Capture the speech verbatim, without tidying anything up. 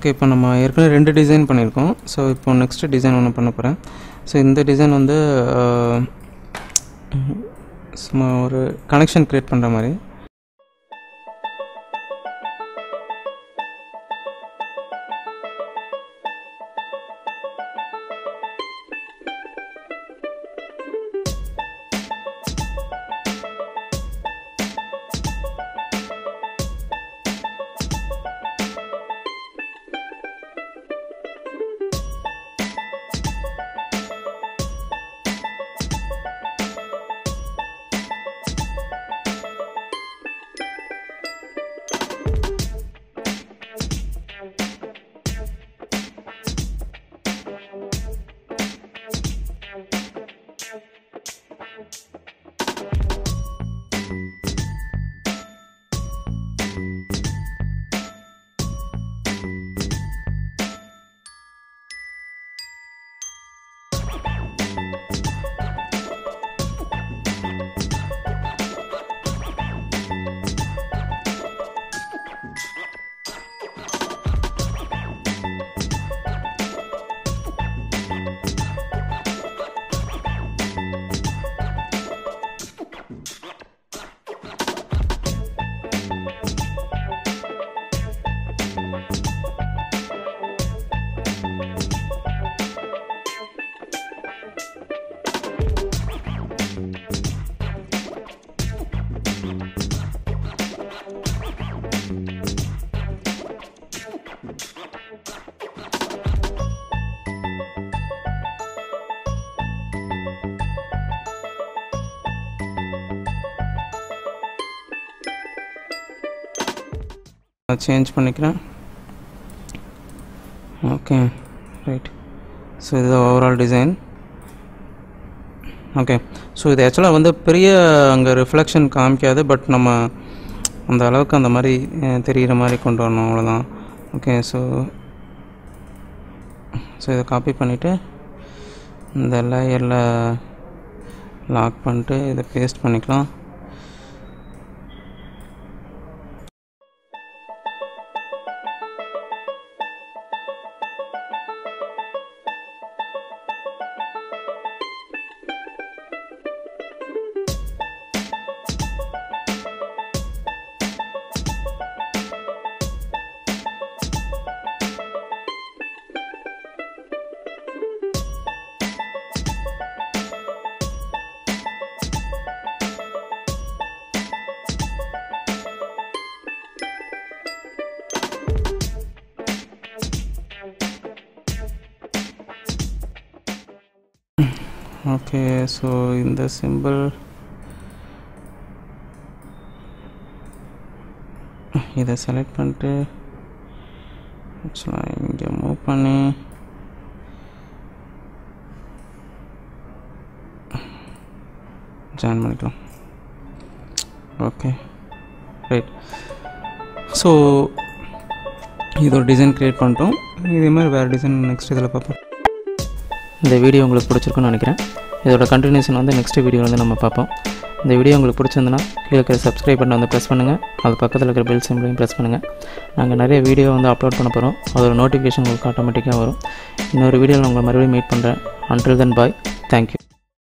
Okay, இப்போ நம்ம ஏற்கனவே ரெண்டு டிசைன் பண்ணிருக்கோம். சோ இப்போ நெக்ஸ்ட் டிசைன் ஒன்னு பண்ணப் போறேன். சோ இந்த டிசைன் வந்து சும்மா ஒரு கனெக்ஷன் கிரியேட் பண்ற மாதிரி. Change panikra. Okay, right. So this is the overall design. Okay, so this actually one the priya reflection काम किया था, but nama on the अलग का हमारी तेरी हमारी contour ना वाला. Okay, so so this copy पनीटे, दला ये ला lock पनीटे, this paste पनीकला. Okay, so in the symbol, either select pante, it's like a move pane. Join manikla. Okay, right. So, either design create pantom. This is where design next idala paapom. This video ungalukku pidichirukonu nenikiren. இதோட continuation வந்து next வீடியோல வந்து நம்ம பார்ப்போம். இந்த video உங்களுக்கு பிடிச்சிருந்தனா கீழ இருக்க subscribe பட்டனை வந்து பிரஸ் பண்ணுங்க. அது பக்கத்துல இருக்க bell symbol-ஐயும் பிரஸ் பண்ணுங்க. நாங்க நிறைய வீடியோ வந்து அப்லோட் பண்ணப் போறோம். அதோட நோட்டிஃபிகேஷன் உங்களுக்கு ஆட்டோமேட்டிக்கா வரும். இன்னொரு வீடியோல உங்களை மறுபடியும் மீட் பண்றேன். Until then bye. Thank you.